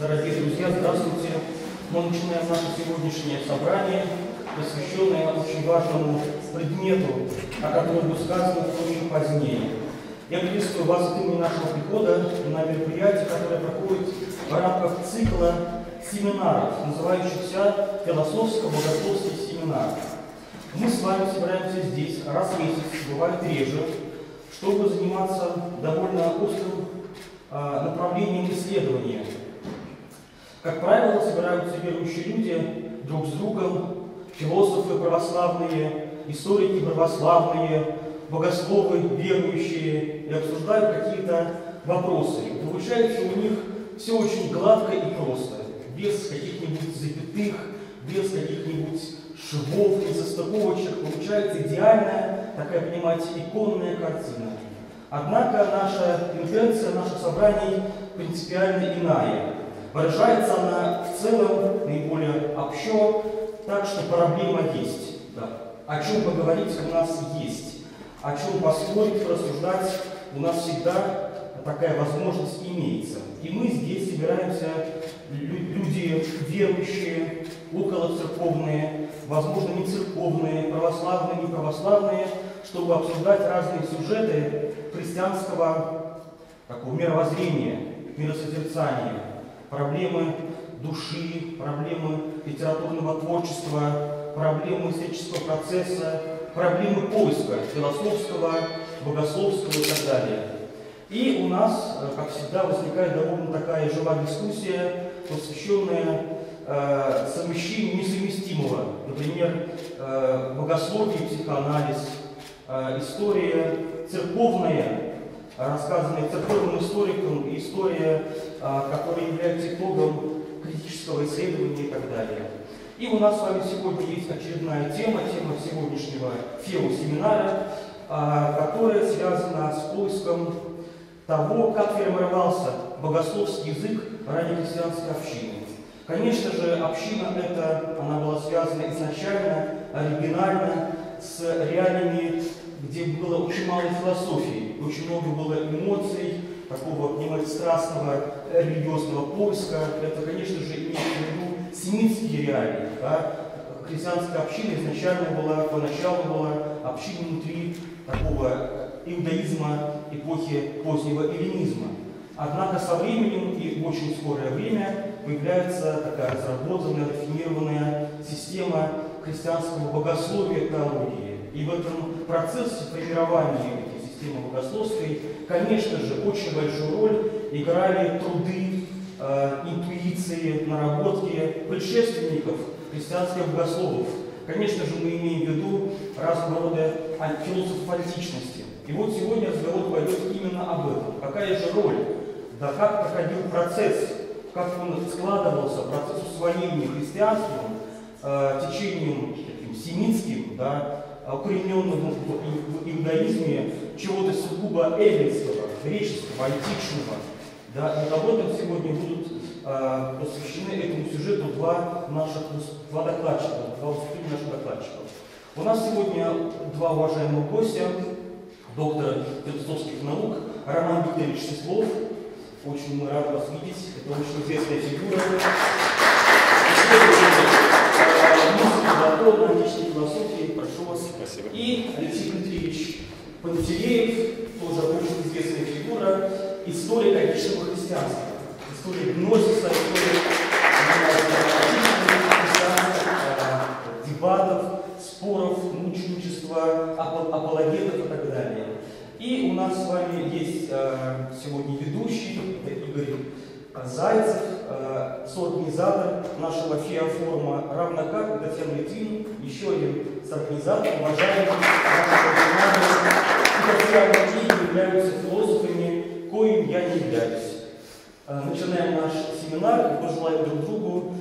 Дорогие друзья, здравствуйте. Мы начинаем наше сегодняшнее собрание, посвященное очень важному предмету, о котором будет сказано очень позднее. Я приветствую вас в имени нашего прихода на мероприятие, которое проходит в рамках цикла семинаров, называющихся «Философско-богословский семинар». Мы с вами собираемся здесь раз в месяц, бывает реже, чтобы заниматься довольно острым направлением исследования. Как правило, собираются верующие люди друг с другом, философы православные, историки православные, богословы верующие, и обсуждают какие-то вопросы. Получается у них все очень гладко и просто, без каких-нибудь запятых, без каких-нибудь швов и застыковочек. Получается идеальная, такая, понимаете, иконная картина. Однако наша тенденция, наше собрание принципиально иная. Выражается она в целом наиболее общо, так что проблема есть. Да. О чем поговорить у нас есть, о чем поспорить, рассуждать у нас всегда такая возможность имеется. И мы здесь собираемся, люди верующие, околоцерковные, возможно, не церковные, православные, не православные, чтобы обсуждать разные сюжеты христианского такого мировоззрения, миросозерцания. Проблемы души, проблемы литературного творчества, проблемы исторического процесса, проблемы поиска философского, богословского и так далее. И у нас, как всегда, возникает довольно такая живая дискуссия, посвященная совмещению несовместимого, например, богословие, психоанализ, история церковная, рассказанная церковным историком, и история, которая является итогом критического исследования и так далее. И у нас с вами сегодня есть очередная тема сегодняшнего фео-семинара, которая связана с поиском того, как формировался богословский язык раннехристианской общины. Конечно же, община эта, она была связана изначально, оригинально, с реалиями, где было очень мало философии, очень много было эмоций, такого страстного религиозного поиска. Это, конечно же, имеет в виду семитские реалии. Да? Христианская община изначально была, поначалу была община внутри такого иудаизма эпохи позднего эллинизма. Однако со временем и в очень скорое время появляется такая разработанная, рафинированная система христианского богословия и теологии. И в этом процессе формирования системы богословской, конечно же, очень большую роль играли труды, интуиции, наработки предшественников христианских богословов. Конечно же, мы имеем в виду разного рода философов античности. И вот сегодня разговор пойдет именно об этом. Какая же роль, да как проходил процесс, как он складывался, процесс усвоения христианством, течением таким семитским, да, укорененного в иудаизме, чего-то сугубо эллинского, греческого, античного. Да, и об этом сегодня будут посвящены этому сюжету два наших докладчика. У нас сегодня два уважаемых гостя, доктор философских наук Роман Викторович Светлов. Очень мы рады вас видеть, это очень известная фигура. Платон, античной философии, прошу вас. Спасибо. И Алексей Петрович Пантелеев, тоже очень известная фигура, историк античного христианства, историк гносиса, историк дебатов, споров, мученичества, апологетов и так далее. И у нас с вами есть сегодня ведущий, это Игорь Зайцев, соорганизатор нашего феофорума, равно как Татьяна Литвин, еще один соорганизатор, уважаемый Татьяна Литвин, являются философами, коим я не являюсь. Начинаем наш семинар и пожелаем друг другу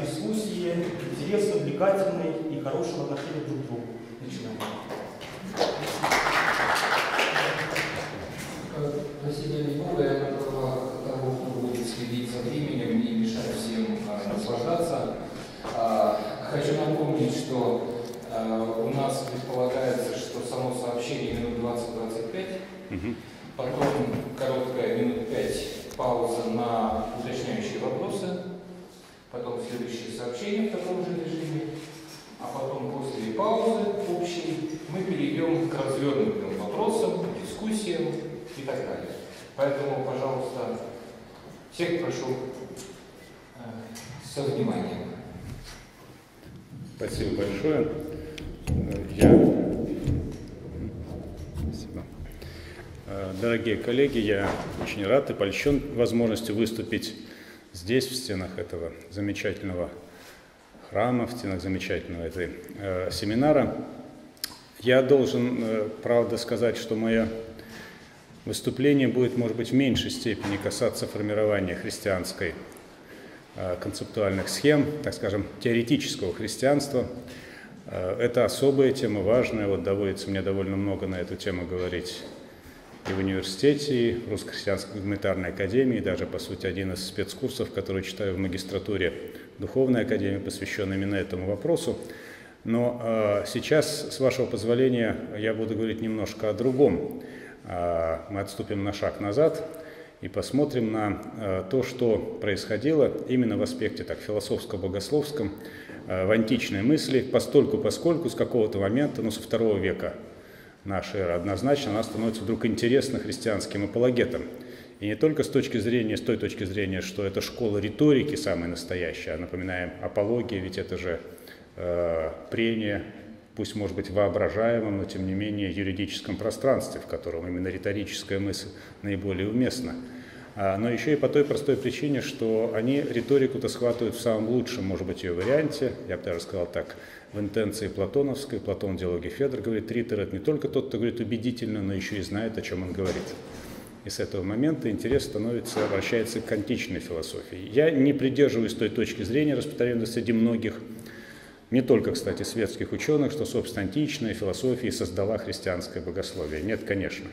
дискуссии интересной, увлекательной и хорошего отношения друг к другу. Начинаем. Спасибо, Николай. Следить за временем и мешать всем наслаждаться. Хочу напомнить, что у нас предполагается, что само сообщение минут 20-25, потом короткая минут 5 пауза на уточняющие вопросы. следующее сообщение в таком же режиме, а потом после паузы общей мы перейдем к развернутым вопросам, дискуссиям и так далее. Поэтому, пожалуйста, всех прошу со вниманием. Спасибо большое. Дорогие коллеги, я очень рад и польщен возможностью выступить здесь, в стенах этого замечательного храма, в стенах замечательного семинара. Я должен, правда, сказать, что мое выступление будет, может быть, в меньшей степени касаться формирования христианской концептуальных схем, так скажем, теоретического христианства. Это особая тема, важная, вот доводится мне довольно много на эту тему говорить и в университете, и в Русско-христианской гуманитарной академии, и даже, по сути, один из спецкурсов, который читаю в магистратуре Духовной академии, посвящен именно этому вопросу. Но сейчас, с вашего позволения, я буду говорить немножко о другом. Мы отступим на шаг назад и посмотрим на то, что происходило именно в аспекте так философско-богословском, в античной мысли, поскольку с какого-то момента, ну, со второго века нашей эры однозначно она становится вдруг интересна христианским апологетам. И не только с той точки зрения, что это школа риторики самая настоящая, напоминаем, апология, ведь это же прение, пусть может быть воображаемом, но тем не менее юридическом пространстве, в котором именно риторическая мысль наиболее уместна. Но еще и по той простой причине, что они риторику-то схватывают в самом лучшем, может быть, ее варианте, я бы даже сказал так, в интенции платоновской. Платон в диалоге Федор говорит, ритор — это не только тот, кто говорит убедительно, но еще и знает, о чем он говорит. И с этого момента интерес обращается к античной философии. Я не придерживаюсь той точки зрения, распространенной среди многих, не только, кстати, светских ученых, что, собственно, античная философия создала христианское богословие. Нет, конечно.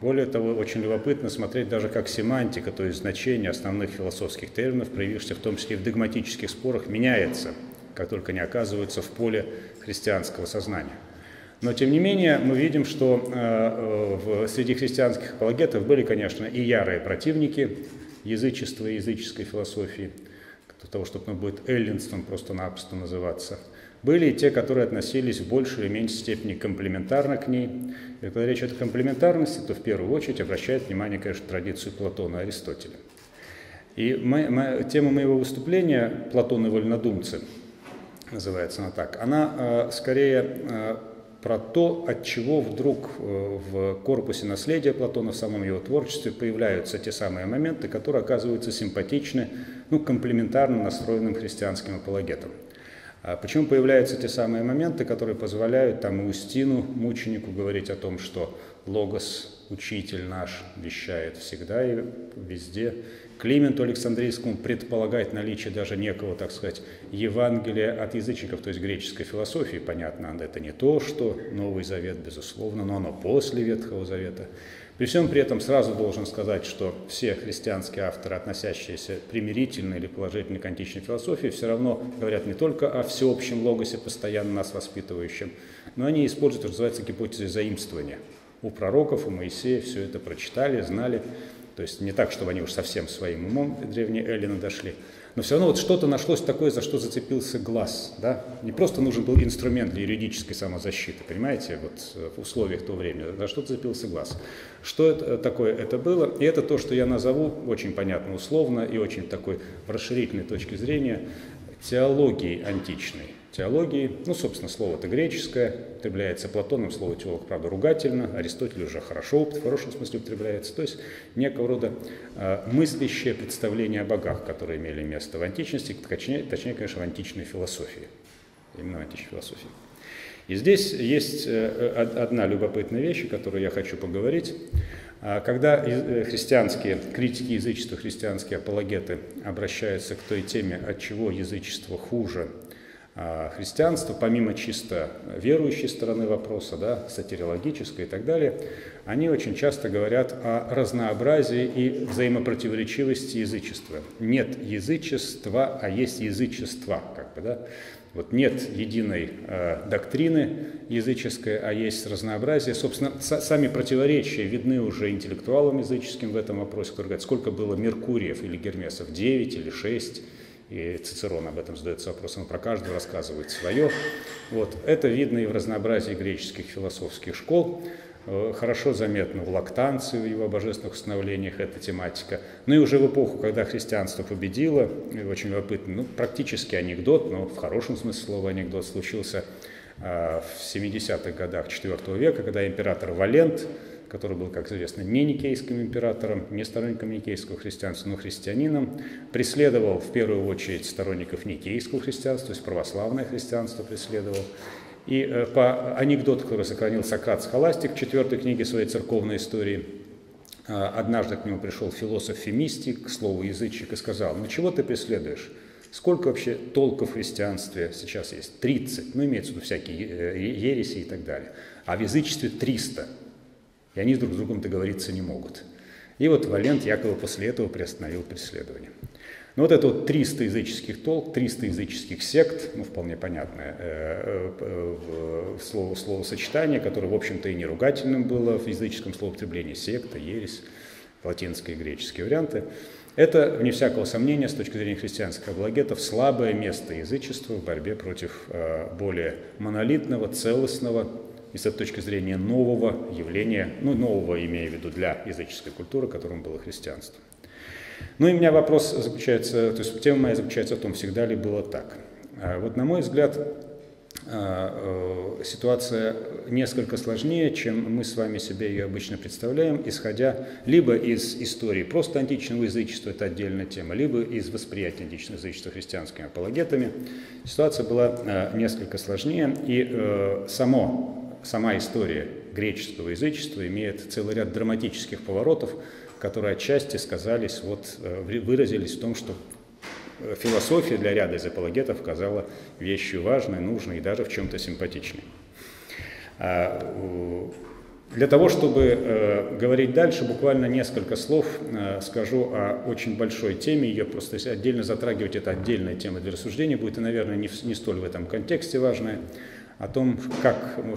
Более того, очень любопытно смотреть даже как семантика, то есть значение основных философских терминов, проявившихся в том числе и в догматических спорах, меняется, как только они оказываются в поле христианского сознания. Но, тем не менее, мы видим, что среди христианских апологетов были, конечно, и ярые противники язычества и языческой философии, для того, чтобы оно будет эллинством просто-напросто называться. Были и те, которые относились в большей или меньшей степени комплементарно к ней. И когда речь идет о комплементарности, то в первую очередь обращает внимание, конечно, традицию Платона и Аристотеля. И тема моего выступления «Платон и вольнодумцы», называется она так, она скорее про то, от чего вдруг в корпусе наследия Платона, в самом его творчестве появляются те самые моменты, которые оказываются симпатичны, ну, комплементарно настроенным христианским апологетам. Почему появляются те самые моменты, которые позволяют там Иустину, мученику, говорить о том, что Логос, учитель наш, вещает всегда и везде. Клименту Александрийскому предполагать наличие даже некого, так сказать, Евангелия от язычников, то есть греческой философии. Понятно, это не то, что Новый Завет, безусловно, но оно после Ветхого Завета. При всем при этом сразу должен сказать, что все христианские авторы, относящиеся примирительно или положительно к античной философии, все равно говорят не только о всеобщем логосе, постоянно нас воспитывающем, но они используют, что называется, гипотезу заимствования. У пророков, у Моисея все это прочитали, знали. То есть не так, чтобы они уж совсем своим умом древние эллины дошли. Но все равно вот что-то нашлось такое, за что зацепился глаз. Да? Не просто нужен был инструмент для юридической самозащиты, понимаете, вот в условиях того времени, за что зацепился глаз. Что это такое это было? И это то, что я назову, очень понятно условно и очень такой в расширительной точке зрения, теологией античной. Теологии, ну, собственно, слово-то греческое, употребляется Платоном, слово «теолог», правда, ругательно, Аристотель уже хорошо, в хорошем смысле употребляется, то есть некого рода мыслящее представление о богах, которые имели место в античности, точнее, конечно, в античной философии, именно в античной философии. И здесь есть одна любопытная вещь, о которой я хочу поговорить. Когда христианские критики язычества, христианские апологеты обращаются к той теме, от чего язычество хуже христианство, помимо чисто верующей стороны вопроса, да, сатириологической и так далее, они очень часто говорят о разнообразии и взаимопротиворечивости язычества. Нет язычества, а есть язычества, как бы, да? Вот нет единой доктрины языческой, а есть разнообразие. Собственно, сами противоречия видны уже интеллектуалам языческим в этом вопросе, которые говорят, сколько было Меркуриев или Гермесов, 9 или 6, и Цицерон об этом задается вопросом, про каждого рассказывает свое. Вот. Это видно и в разнообразии греческих философских школ, хорошо заметно в Лактанции, в его божественных установлениях эта тематика. Ну и уже в эпоху, когда христианство победило, очень любопытно, ну, практически анекдот, но в хорошем смысле слова анекдот, случился в 70-х годах IV века, когда император Валент, который был, как известно, не никейским императором, не сторонником никейского христианства, но христианином, преследовал в первую очередь сторонников никейского христианства, то есть православное христианство преследовал. И по анекдоту, который сохранил Сократ Схоластик в 4-й книге своей церковной истории, однажды к нему пришел философ-фемистик, к слову, язычник, и сказал: «Ну чего ты преследуешь? Сколько вообще толков в христианстве сейчас есть? 30, ну имеется в виду всякие ереси и так далее. А в язычестве 300. И они друг с другом договориться не могут». И вот Валент якобы после этого приостановил преследование. Но вот это вот 300 языческих толк, 300 языческих сект, ну вполне понятное словосочетание, которое, в общем-то, и не ругательным было в языческом словоупотреблении: секта, ересь, латинские и греческие варианты. Это, вне всякого сомнения, с точки зрения христианских апологетов, слабое место язычества в борьбе против более монолитного, целостного и, с этой точки зрения, нового явления, ну, нового, имея в виду, для языческой культуры, которым было христианство. Ну и у меня вопрос заключается, то есть тема моя заключается в том, всегда ли было так. Вот, на мой взгляд, ситуация несколько сложнее, чем мы с вами себе ее обычно представляем, исходя либо из истории просто античного язычества, это отдельная тема, либо из восприятия античного язычества христианскими апологетами. Ситуация была несколько сложнее, и сама история греческого язычества имеет целый ряд драматических поворотов, которые отчасти сказались, вот, выразились в том, что философия для ряда из апологетов оказала вещью важной, нужной и даже в чем-то симпатичной. Для того, чтобы говорить дальше, буквально несколько слов скажу о очень большой теме. Ее просто, если отдельно затрагивать, это отдельная тема для рассуждения будет, и, наверное, не столь в этом контексте важная, о том,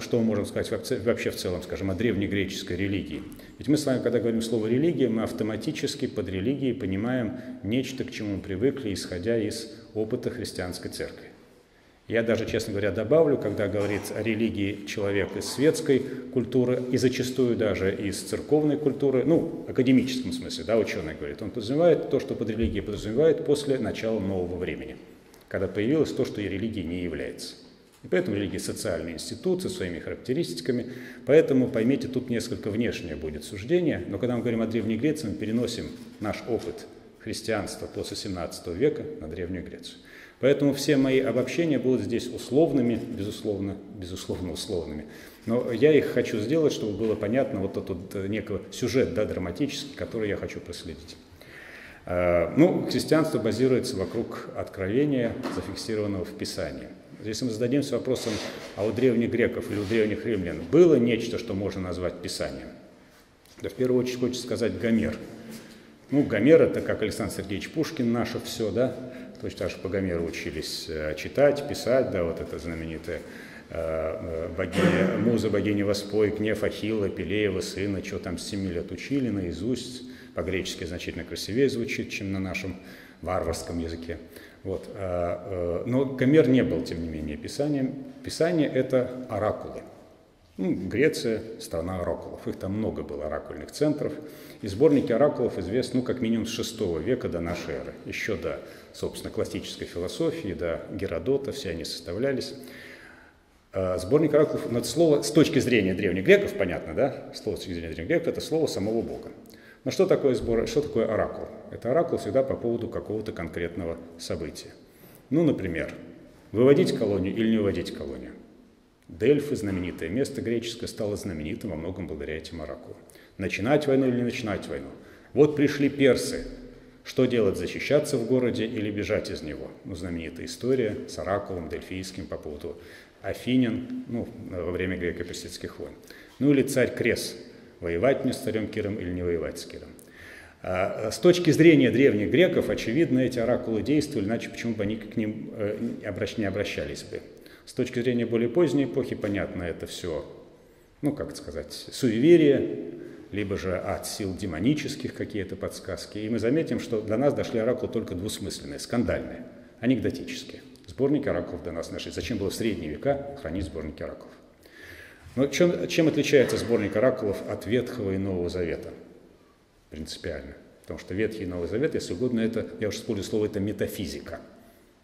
что мы можем сказать вообще в целом, скажем, о древнегреческой религии. Ведь мы с вами, когда говорим слово «религия», мы автоматически под религией понимаем нечто, к чему мы привыкли, исходя из опыта христианской церкви. Я даже, честно говоря, добавлю, когда говорит о религии человек из светской культуры и зачастую даже из церковной культуры, ну, в академическом смысле, да, ученый говорит, он подразумевает то, что под религией подразумевает после начала нового времени, когда появилось то, что и религией не является. И поэтому религия — социальный институт со своими характеристиками. Поэтому, поймите, тут несколько внешнее будет суждение. Но когда мы говорим о Древней Греции, мы переносим наш опыт христианства после 17 века на Древнюю Грецию. Поэтому все мои обобщения будут здесь условными, безусловно условными. Но я их хочу сделать, чтобы было понятно вот этот некий сюжет, да, драматический, который я хочу проследить. Ну, христианство базируется вокруг откровения, зафиксированного в Писании. Если мы зададимся вопросом, а у древних греков или у древних римлян было нечто, что можно назвать Писанием? Да, в первую очередь хочется сказать Гомер. Ну, Гомер — это как Александр Сергеевич Пушкин, наше все, да? Точно так же по Гомеру учились читать, писать, да, вот это знаменитая богиня, муза богини Воспой, гнев Ахилла, Пелеева, сына, что там с 7 лет учили, наизусть, по-гречески значительно красивее звучит, чем на нашем варварском языке. Вот. Но Гомер не был, тем не менее, Писанием. Писание — это оракулы. Ну, Греция — страна оракулов. Их там много было, оракульных центров. И сборники оракулов известны, ну, как минимум с VI века до нашей эры. Еще до, собственно, классической философии, до Геродота, все они составлялись. Сборник оракулов, но это слово, с точки зрения древних греков, понятно, да? Слово с точки зрения древних греков — это слово самого Бога. Но что такое оракул? Это оракул всегда по поводу какого-то конкретного события. Ну, например, выводить колонию или не выводить колонию. Дельфы, знаменитое место греческое, стало знаменитым во многом благодаря этим оракулам. Начинать войну или не начинать войну? Вот пришли персы. Что делать, защищаться в городе или бежать из него? Ну, знаменитая история с оракулом дельфийским по поводу афинян, ну, во время греко-персидских войн. Ну, или царь Кресс. Воевать мне с царем Киром или не воевать с Киром. С точки зрения древних греков, очевидно, эти оракулы действовали, иначе почему бы они к ним не обращались бы. С точки зрения более поздней эпохи, понятно, это все, ну, как сказать, суеверие, либо же от сил демонических какие-то подсказки. И мы заметим, что до нас дошли оракулы только двусмысленные, скандальные. анекдотические. Сборники оракулов до нас нашли. Зачем было в средние века хранить сборники оракулов? Но чем отличается сборник оракулов от Ветхого и Нового Завета? Принципиально. Потому что Ветхий и Новый Завет, если угодно, это, я уже использую слово, это метафизика.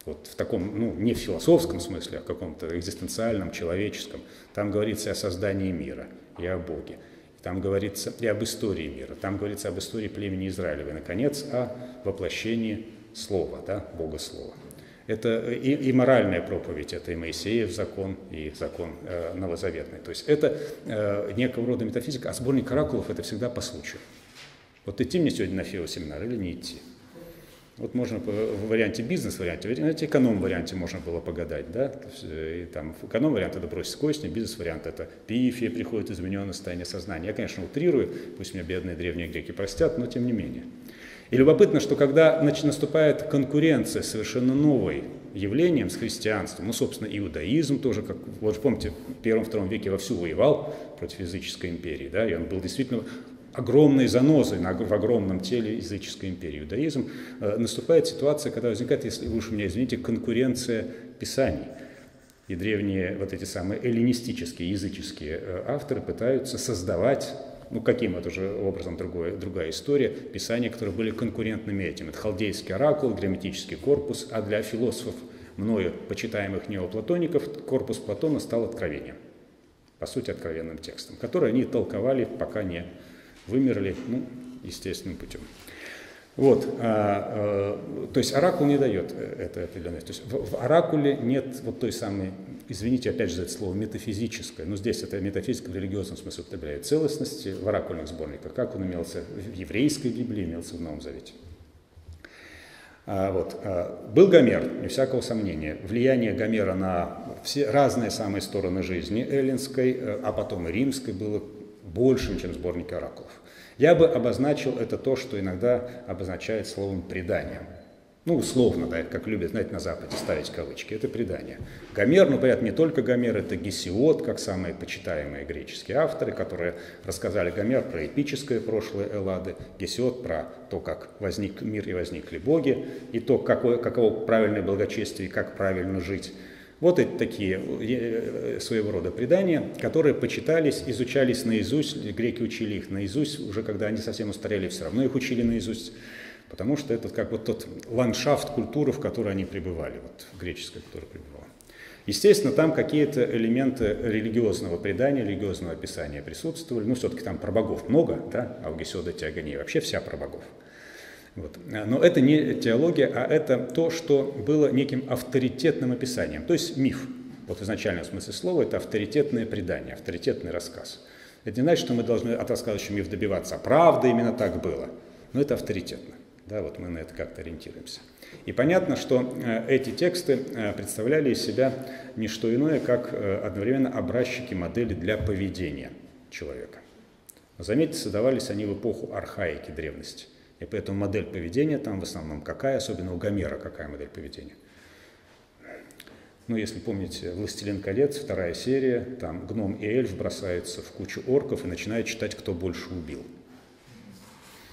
Вот в таком, ну, не в философском смысле, а в каком-то экзистенциальном, человеческом. Там говорится о создании мира и о Боге. Там говорится и об истории мира. Там говорится об истории племени Израилева. И, наконец, о воплощении Слова, да, Бога Слова. Это и моральная проповедь, это и Моисеев закон, и закон новозаветный. То есть это некого рода метафизика, а сборник оракулов – это всегда по случаю. Вот идти мне сегодня на феосеминар или не идти? Вот можно в варианте бизнес-варианте, знаете, эконом-варианте можно было погадать, да? И там эконом-вариант – это бросить кости, бизнес-вариант – это пиифия, приходит измененное состояние сознания. Я, конечно, утрирую, пусть меня бедные древние греки простят, но тем не менее. И любопытно, что когда наступает конкуренция с совершенно новым явлением, с христианством, ну, собственно, иудаизм тоже, как, вот же помните, в первом-втором веке вовсю воевал против языческой империи, да, и он был действительно огромной занозой в огромном теле языческой империи. Иудаизм, наступает ситуация, когда возникает, если вы уж меня извините, конкуренция писаний. И древние вот эти самые эллинистические, языческие авторы пытаются создавать, ну, каким это же образом другая история, писания, которые были конкурентными этим. Это халдейский оракул, герметический корпус, а для философов, мною почитаемых неоплатоников, корпус Платона стал откровением, по сути, откровенным текстом, который они толковали, пока не вымерли, ну, естественным путем. Вот, то есть оракул не дает этой определенности. То есть в оракуле нет вот той самой, извините опять же за это слово, метафизическое, но здесь это метафизика в религиозном смысле употребляет целостности в оракульных сборниках, как он имелся в еврейской Библии, имелся в Новом Завете. Вот. Был Гомер, не всякого сомнения. Влияние Гомера на все разные самые стороны жизни эллинской, а потом и римской, было большим, чем сборники оракулов. Я бы обозначил это то, что иногда обозначает словом «предание». Ну, условно, да, как любят, знаете, на Западе ставить кавычки. Это предание. Гомер, ну, понятно, не только Гомер, это Гесиод, как самые почитаемые греческие авторы, которые рассказали Гомер про эпическое прошлое Эллады, Гесиод про то, как возник мир и возникли боги, и то, каково правильное благочестие и как правильно жить. Вот это такие своего рода предания, которые почитались, изучались наизусть, греки учили их наизусть, уже когда они совсем устарели, все равно их учили наизусть, потому что это как вот тот ландшафт культуры, в которой они пребывали, вот греческая культура пребывала. Естественно, там какие-то элементы религиозного предания, религиозного описания присутствовали, ну, все-таки там про богов много, да, а у Гесиода Теогония вообще вся про богов. Вот. Но это не теология, а это то, что было неким авторитетным описанием, то есть миф. Вот в изначальном смысле слова это авторитетное предание, авторитетный рассказ. Это не значит, что мы должны от рассказывающего миф добиваться, правда именно так было, но это авторитетно. Да, вот мы на это как-то ориентируемся. И понятно, что эти тексты представляли из себя не что иное, как одновременно образчики модели для поведения человека. Заметьте, создавались они в эпоху архаики, древности. И поэтому модель поведения там в основном какая, особенно у Гомера какая модель поведения. Ну, если помните, «Властелин колец», вторая серия, там гном и эльф бросаются в кучу орков и начинают читать, кто больше убил.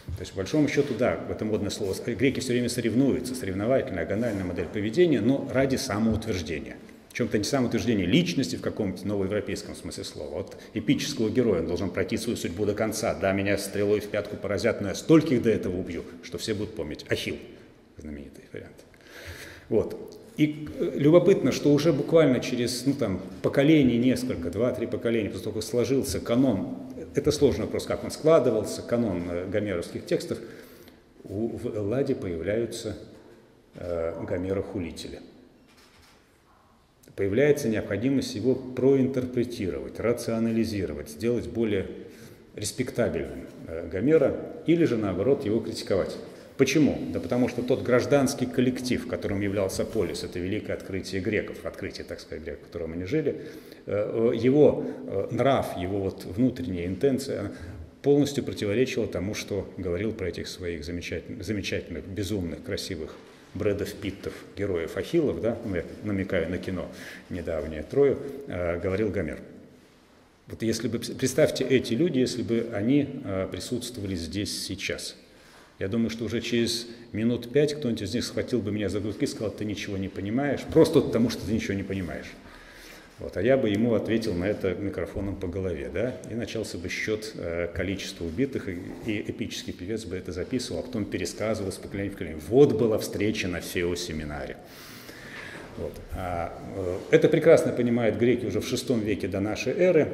То есть, по большому счету, да, это модное слово, греки все время соревнуются, соревновательная, агональная модель поведения, но ради самоутверждения. В чем-то не самоутверждение личности в каком-то новоевропейском смысле слова. От эпического героя он должен пройти свою судьбу до конца. Да, меня стрелой в пятку поразят, но я стольких до этого убью, что все будут помнить. Ахилл, знаменитый вариант. Вот. И любопытно, что уже буквально через, ну, там, поколение несколько, 2-3 поколения, после того, как сложился канон, это сложный вопрос, как он складывался, канон гомеровских текстов, в Элладе появляются гомерохулители. Появляется необходимость его проинтерпретировать, рационализировать, сделать более респектабельным Гомера или же, наоборот, его критиковать. Почему? Да потому что тот гражданский коллектив, которым являлся полис, это великое открытие греков, открытие, так сказать, греков, в котором они жили, его нрав, его вот внутренняя интенция полностью противоречила тому, что говорил про этих своих замечательных, безумных, красивых Брэдов Питтов, героев Ахиллов, да, я намекаю на кино недавнее «Трою», говорил Гомер. Вот если бы, представьте, эти люди, если бы они присутствовали здесь сейчас, Я думаю, что уже через минут 5 кто-нибудь из них схватил бы меня за грудки и сказал: ты ничего не понимаешь, просто потому что ты ничего не понимаешь. Вот, а я бы ему ответил на это микрофоном по голове, да, и начался бы счет количества убитых, и эпический певец бы это записывал, а потом пересказывал с поколения в поколение. Вот была встреча на Феосеминаре. Вот. Это прекрасно понимают греки уже в VI веке до нашей эры.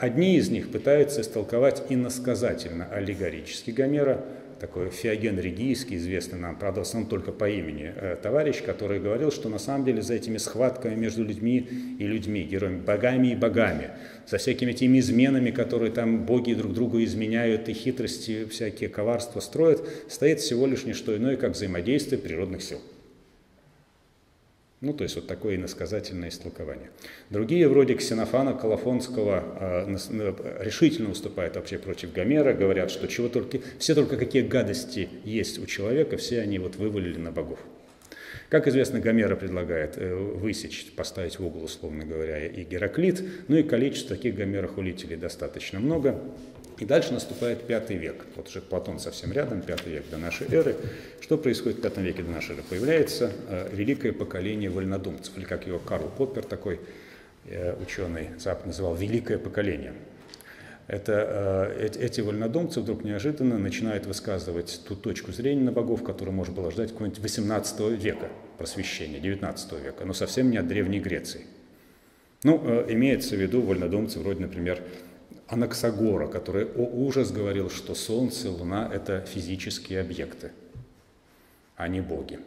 Одни из них пытаются истолковать иносказательно, аллегорически Гомера, такой Феоген Ригийский, известный нам, правда, в основном только по имени, товарищ, который говорил, что на самом деле за этими схватками между людьми и людьми, героями, богами и богами, за всякими этими изменами, которые там боги друг другу изменяют, и хитрости, всякие коварства строят, стоит всего лишь не что иное, как взаимодействие природных сил. Ну, то есть вот такое иносказательное истолкование. Другие, вроде Ксенофана Калафонского, решительно выступают вообще против Гомера, говорят, что чего только, все только какие гадости есть у человека, все они вот вывалили на богов. Как известно, Гомера предлагает высечь, поставить в угол, условно говоря, и Гераклит, ну и количество таких гомерохулителей достаточно много. И дальше наступает V век. Вот уже Платон совсем рядом, V век до нашей эры. Что происходит в V веке до нашей эры? Появляется великое поколение вольнодумцев, или как его Карл Поппер, такой ученый, называл «великое поколение». Эти вольнодумцы вдруг неожиданно начинают высказывать ту точку зрения на богов, которую можно было ждать какого-нибудь 18 века просвещения, 19 века, но совсем не от Древней Греции. Ну, имеется в виду вольнодумцы вроде, например, Анаксагора, который, о ужас, говорил, что Солнце и Луна – это физические объекты, а не боги.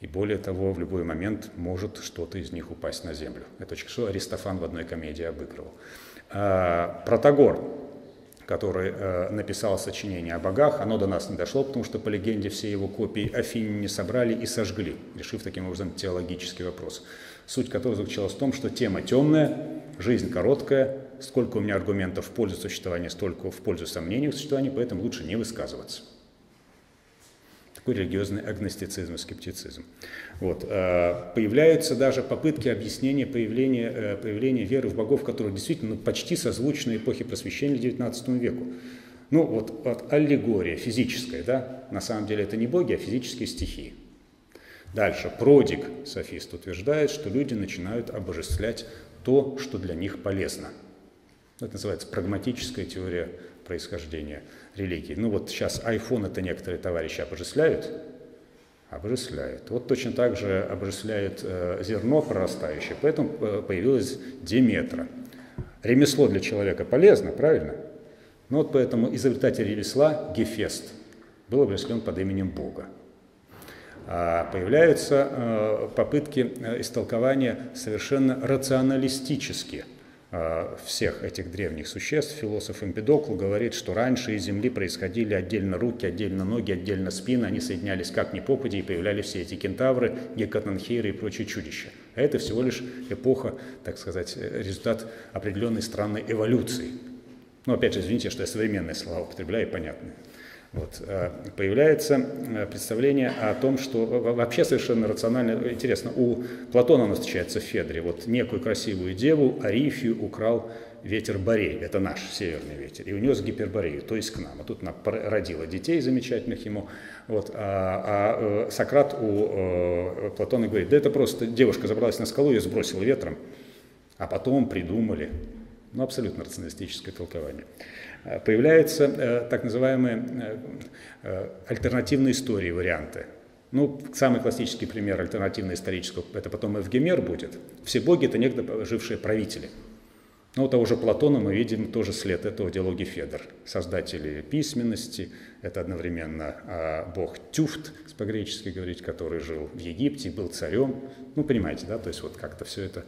И более того, в любой момент может что-то из них упасть на землю. Это что Аристофан в одной комедии обыгрывал. Протагор, который написал сочинение о богах, оно до нас не дошло, потому что, по легенде, все его копии афиняне собрали и сожгли, решив таким образом теологический вопрос, суть которого заключалась в том, что тема темная, жизнь короткая, сколько у меня аргументов в пользу существования, столько в пользу сомнений в существовании, поэтому лучше не высказываться. Такой религиозный агностицизм и скептицизм. Вот. Появляются даже попытки объяснения появления веры в богов, которые действительно почти созвучны эпохе просвещения XIX веку. Ну вот, аллегория физическая, да? На самом деле это не боги, а физические стихии. Дальше Продик, софист, утверждает, что люди начинают обожествлять то, что для них полезно. Это называется прагматическая теория происхождения религии. Ну вот сейчас iPhone это некоторые товарищи обожествляют. Обожествляют. Вот точно так же обожествляют зерно прорастающее, поэтому появилась Деметра. Ремесло для человека полезно, правильно? Ну вот поэтому изобретатель ремесла Гефест был обожествлен под именем Бога. Появляются попытки истолкования совершенно рационалистические всех этих древних существ. Философ Эмпедокл говорит, что раньше из земли происходили отдельно руки, отдельно ноги, отдельно спины, они соединялись как ни попади, и появлялись все эти кентавры, гекатонхиры и прочие чудища. А это всего лишь эпоха, так сказать, результат определенной странной эволюции. Но опять же, извините, что я современные слова употребляю, понятные. Вот. Появляется представление о том, что вообще совершенно рационально, интересно, у Платона оно встречается в Федре. Вот некую красивую деву Арифью украл ветер Борей, это наш северный ветер, и унес Гиперборею, то есть к нам. А тут она родила детей замечательных ему. Вот. А Сократ у Платона говорит, да это просто девушка забралась на скалу, ее сбросила ветром, а потом придумали. Ну, абсолютно рационалистическое толкование. Появляются так называемые альтернативные истории, варианты. Ну, самый классический пример альтернативно-исторического, это потом Эвгемер будет. Все боги – это некогда жившие правители. Но у того же Платона мы видим тоже след этого диалоги Федор. Создатели письменности – это одновременно бог Тюфт, по-гречески говорить, который жил в Египте, был царем. Ну, понимаете, да? То есть вот как-то все это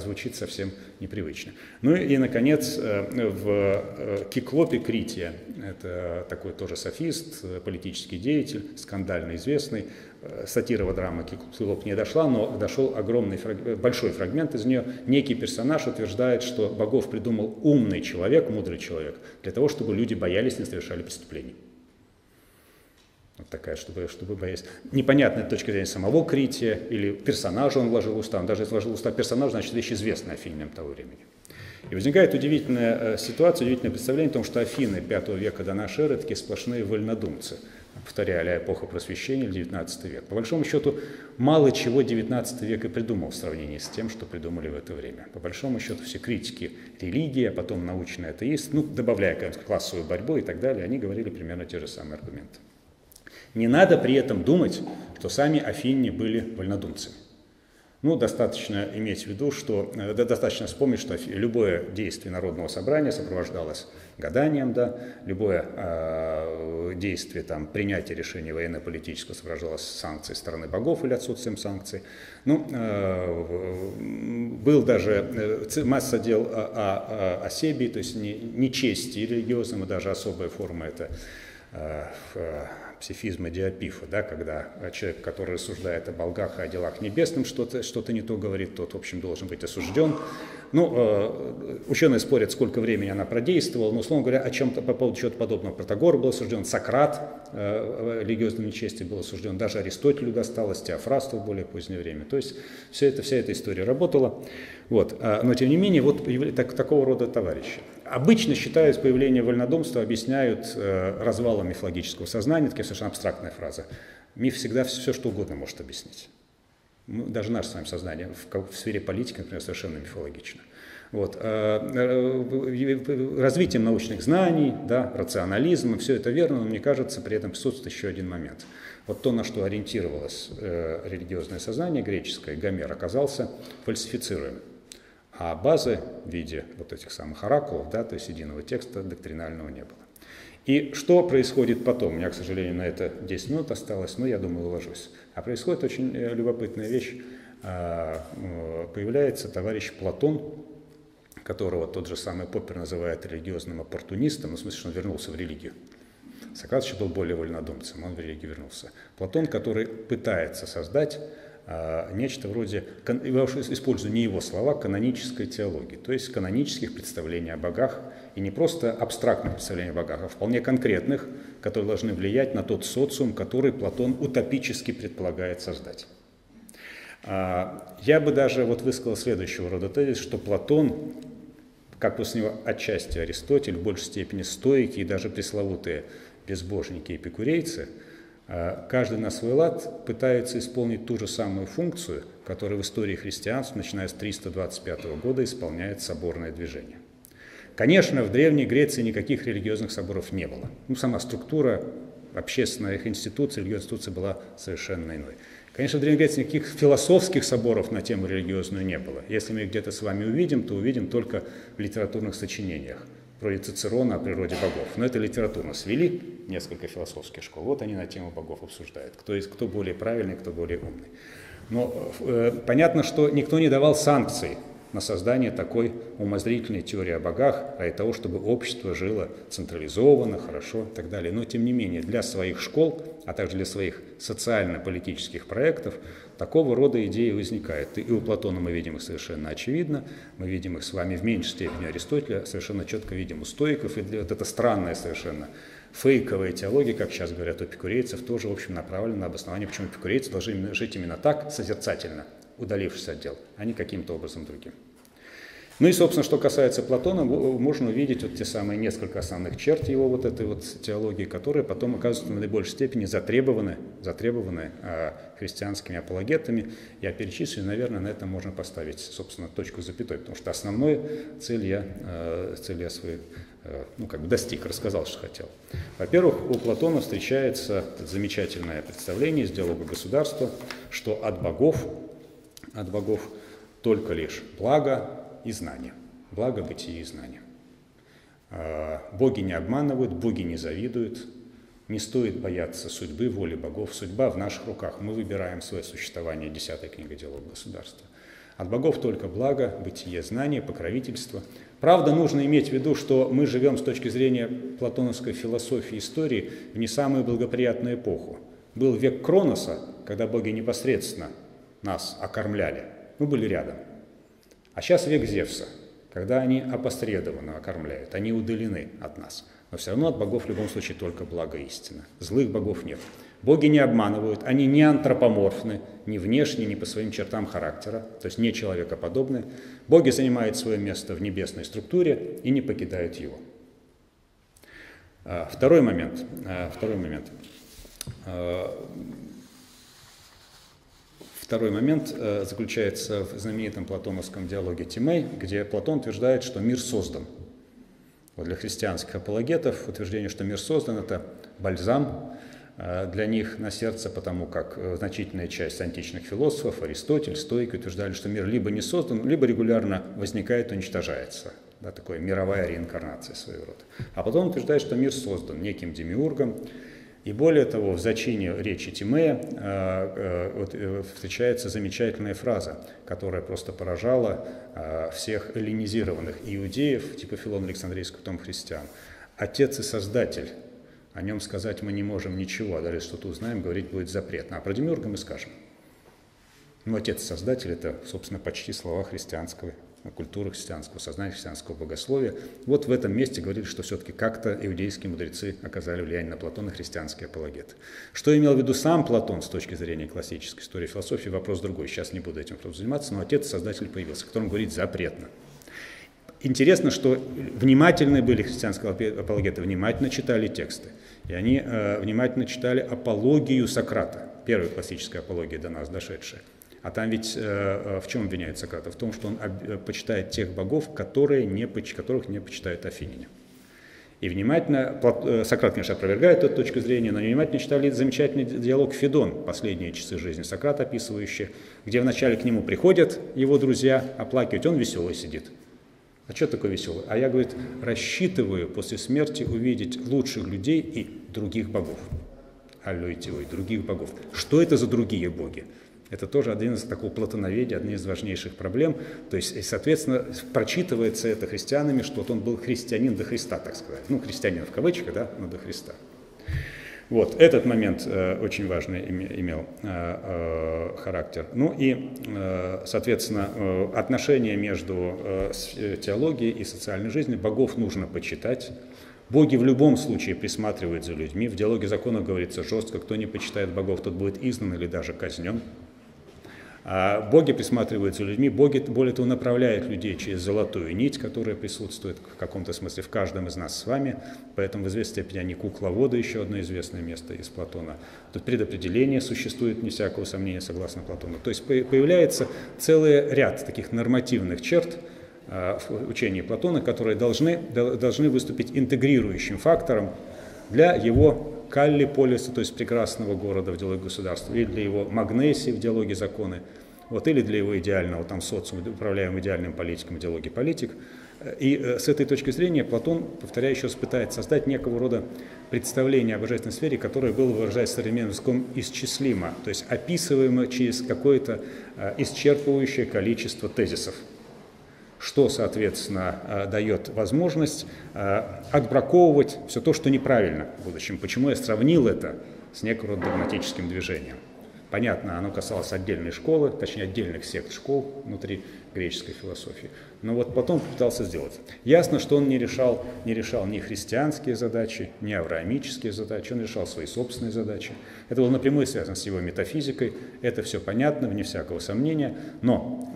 звучит совсем непривычно. Ну и, наконец, в Киклопе Крития, это такой тоже софист, политический деятель, скандально известный, сатирова драма «Киклоп» не дошла, но дошел огромный, большой фрагмент из нее. Некий персонаж утверждает, что богов придумал умный человек, мудрый человек, для того, чтобы люди боялись, не совершали преступлений. Вот такая, чтобы боялись. Непонятная точка зрения самого Крития или персонажа он вложил в уста. Он даже если вложил в уста персонажа, значит, вещь известная афинянам того времени. И возникает удивительная ситуация, удивительное представление о том, что Афины V века до нашей эры такие сплошные вольнодумцы, повторяя эпоху просвещения, XIX век. По большому счету, мало чего XIX век и придумал в сравнении с тем, что придумали в это время. По большому счету, все критики религии, а потом научный атеист, ну, добавляя классовую борьбу и так далее, они говорили примерно те же самые аргументы. Не надо при этом думать, что сами афиняне были вольнодумцами. Ну, достаточно иметь в виду, что достаточно вспомнить, что любое действие народного собрания сопровождалось гаданием, да, любое действие там, принятие решения военно-политического сопровождалось санкцией стороны богов или отсутствием санкций. Ну, был даже масса дел о себе, то есть не чести религиозным, и даже особая форма это. Псифизма Диопифа, да, когда человек, который рассуждает о болгах и о делах небесным, что-то не то говорит, тот, в общем, должен быть осужден. Ну, ученые спорят, сколько времени она продействовала, но, условно говоря, о чем-то по поводу чего-то подобного. Протагор был осужден, Сократ религиозным нечестием был осужден, даже Аристотелю досталось, Теофрасту в более позднее время. То есть вся эта история работала. Вот. Но, тем не менее, вот такого рода товарищи. Обычно считают появление вольнодумства, объясняют развалом мифологического сознания, такая совершенно абстрактная фраза. Миф всегда все, что угодно может объяснить. Даже наше с вами сознание в сфере политики, например, совершенно мифологично. Вот. Развитием научных знаний, да, рационализма, все это верно, но, мне кажется, при этом присутствует еще один момент. Вот то, на что ориентировалось религиозное сознание греческое, Гомер оказался фальсифицируем. А базы в виде вот этих самых оракулов, да, то есть единого текста доктринального не было. И что происходит потом? У меня, к сожалению, на это 10 минут осталось, но я думаю, уложусь. А происходит очень любопытная вещь. Появляется товарищ Платон, которого тот же самый Поппер называет религиозным оппортунистом, ну, в смысле, что он вернулся в религию. Сократ еще был более вольнодумцем, он в религию вернулся. Платон, который пытается создать нечто вроде, я уж использую не его слова, канонической теологии, то есть канонических представлений о богах, и не просто абстрактных представлений о богах, а вполне конкретных, которые должны влиять на тот социум, который Платон утопически предполагает создать. Я бы даже вот высказал следующего рода тезис, что Платон, как после него отчасти Аристотель, в большей степени стоики и даже пресловутые безбожники и эпикурейцы, каждый на свой лад пытается исполнить ту же самую функцию, которая в истории христианства, начиная с 325 года, исполняет соборное движение. Конечно, в Древней Греции никаких религиозных соборов не было. Ну, сама структура общественных институций, религиозных институций была совершенно иной. Конечно, в Древней Греции никаких философских соборов на тему религиозную не было. Если мы их где-то с вами увидим, то увидим только в литературных сочинениях. Вроде Цицерона о природе богов. Но это литературно свели несколько философских школ. Вот они на тему богов обсуждают. Кто более правильный, кто более умный. Но понятно, что никто не давал санкций на создание такой умозрительной теории о богах, ради того, чтобы общество жило централизованно, хорошо и так далее. Но, тем не менее, для своих школ, а также для своих социально-политических проектов такого рода идеи возникают. И у Платона мы видим их совершенно очевидно, мы видим их с вами в меньшей степени Аристотеля, совершенно четко видим у стоиков. И вот эта странная совершенно фейковая теология, как сейчас говорят у эпикурейцев, тоже, в общем, направлена на обоснование, почему эпикурейцы должны жить именно так, созерцательно, удалившись от дел, а не каким-то образом другим. Ну и, собственно, что касается Платона, можно увидеть вот те самые несколько основных черт его вот этой вот теологии, которые потом оказываются в наибольшей степени затребованы христианскими апологетами. Я перечислю, и, наверное, на этом можно поставить, собственно, точку с запятой, потому что основную цель я свою, ну, как бы достиг, рассказал, что хотел. Во-первых, у Платона встречается замечательное представление из диалога государства, что от богов только лишь благо и знание, благо бытия и знания. Боги не обманывают, боги не завидуют, не стоит бояться судьбы, воли богов. Судьба в наших руках, мы выбираем свое существование, 10-я книга «Диалог государства». От богов только благо, бытие, знание, покровительство. Правда, нужно иметь в виду, что мы живем с точки зрения платоновской философии истории в не самую благоприятную эпоху. Был век Кроноса, когда боги непосредственно нас окормляли, мы были рядом. А сейчас век Зевса, когда они опосредованно окормляют, они удалены от нас. Но все равно от богов в любом случае только благо истина. Злых богов нет. Боги не обманывают, они не антропоморфны, ни внешне, ни по своим чертам характера, то есть не человекоподобны. Боги занимают свое место в небесной структуре и не покидают его. Второй момент заключается в знаменитом платоновском диалоге Тимей, где Платон утверждает, что мир создан. Вот для христианских апологетов утверждение, что мир создан, это бальзам для них на сердце, потому как значительная часть античных философов, Аристотель, стоики утверждали, что мир либо не создан, либо регулярно возникает и уничтожается. Да, такая мировая реинкарнация своего рода. А потом утверждает, что мир создан неким демиургом. И более того, в зачине речи Тимея встречается замечательная фраза, которая просто поражала всех эллинизированных иудеев, типа Филона Александрийского, потом христиан. «Отец и Создатель». О нем сказать мы не можем ничего, а даже что-то узнаем, говорить будет запретно. А про демиурга мы скажем. Но отец и Создатель – это, собственно, почти слова христианского культуры, христианского сознания, христианского богословия. Вот в этом месте говорили, что все-таки как-то иудейские мудрецы оказали влияние на Платона, христианские апологеты. Что имел в виду сам Платон с точки зрения классической истории философии, вопрос другой. Сейчас не буду этим заниматься, но отец и Создатель появился, о котором говорить запретно. Интересно, что внимательны были христианские апологеты, внимательно читали тексты. И они внимательно читали апологию Сократа, первая классическая апология до нас дошедшая. А там ведь в чем обвиняет Сократа? В том, что он почитает тех богов, которых не почитают афиняне. И внимательно, Сократ, конечно, опровергает эту точку зрения, но внимательно читали замечательный диалог «Федон», последние часы жизни Сократа описывающий, где вначале к нему приходят его друзья оплакивать, он веселый сидит. А что такое веселый? А я, говорит, рассчитываю после смерти увидеть лучших людей и других богов. Аллоитио, и других богов. Что это за другие боги? Это тоже один из такого платоноведения, одна из важнейших проблем. То есть, и, соответственно, прочитывается это христианами, что вот он был христианин до Христа, так сказать. Ну, христианин в кавычках, да, но до Христа. Вот, этот момент очень важный имел характер. Ну и, соответственно, отношение между теологией и социальной жизнью. Богов нужно почитать. Боги в любом случае присматривают за людьми. В диалоге законов говорится жестко, кто не почитает богов, тот будет изгнан или даже казнен. А боги присматривают за людьми, боги, более того, направляют людей через золотую нить, которая присутствует в каком-то смысле в каждом из нас с вами. Поэтому в известной степени они кукловоды, еще одно известное место из Платона. Тут предопределение существует, не всякого сомнения, согласно Платону. То есть появляется целый ряд таких нормативных черт, в учении Платона, которые должны выступить интегрирующим фактором для его Каллиполиса, то есть прекрасного города в диалоге государства, или для его Магнесии в диалоге законы, вот, или для его идеального там, социума, управляемого идеальным политиком в диалоге политик. И с этой точки зрения Платон, повторяю, еще пытается создать некого рода представление о божественной сфере, которое было, выражаясь современным языком, исчислимо, то есть описываемо через какое-то исчерпывающее количество тезисов, что, соответственно, дает возможность отбраковывать все то, что неправильно в будущем. Почему я сравнил это с некоторым догматическим движением? Понятно, оно касалось отдельной школы, точнее отдельных сект школ внутри греческой философии. Но вот Платон попытался сделать. Ясно, что он не решал ни христианские задачи, ни авраамические задачи, он решал свои собственные задачи. Это было напрямую связано с его метафизикой, это все понятно, вне всякого сомнения. Но,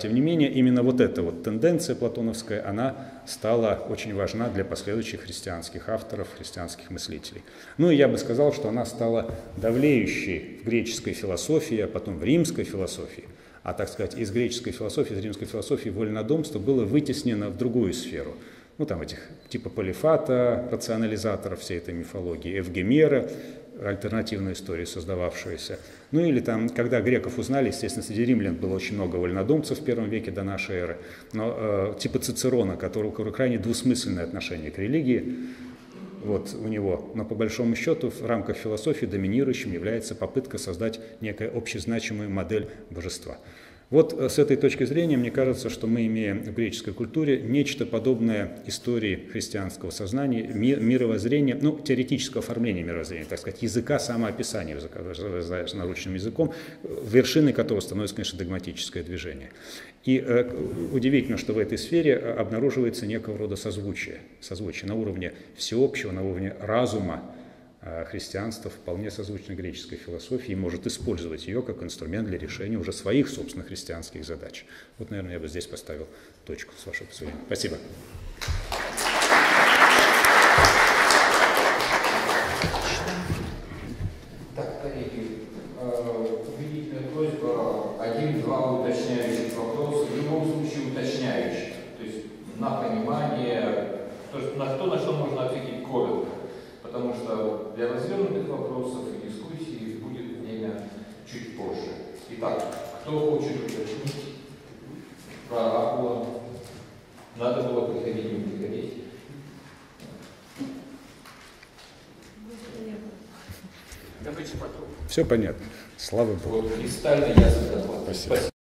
тем не менее, именно вот эта вот тенденция платоновская, она стала очень важна для последующих христианских авторов, христианских мыслителей. Ну и я бы сказал, что она стала давлеющей в греческой философии, а потом в римской философии. А, так сказать, из греческой философии, из римской философии вольнодумство было вытеснено в другую сферу. Ну, там этих типа Полифата, рационализаторов всей этой мифологии, Эвгемера, альтернативную историю создававшуюся. Ну или там, когда греков узнали, естественно, среди римлян было очень много вольнодумцев в первом веке до нашей эры, но типа Цицерона, у которого крайне двусмысленное отношение к религии, вот у него, но по большому счету в рамках философии доминирующим является попытка создать некую общезначимую модель божества. Вот с этой точки зрения, мне кажется, что мы имеем в греческой культуре нечто подобное истории христианского сознания, мировоззрения, ну, теоретического оформления мировоззрения, так сказать, языка самоописания, с наручным языком, вершиной которого становится, конечно, догматическое движение. И удивительно, что в этой сфере обнаруживается некого рода созвучие на уровне всеобщего, на уровне разума, христианство вполне созвучно греческой философии и может использовать ее как инструмент для решения уже своих собственных христианских задач. Вот, наверное, я бы здесь поставил точку с вашего позволения. Спасибо. Так, коллеги, убедительная просьба, один-два уточняющих вопроса, в любом случае уточняющих, то есть на понимание, то есть на что можно ответить коротко. Потому что для развернутых вопросов и дискуссий будет время чуть позже. Итак, кто хочет уточнить про охоту? Надо было приходить, не приходить. Все понятно. Слава Богу. Вот, кристально ясно. Спасибо.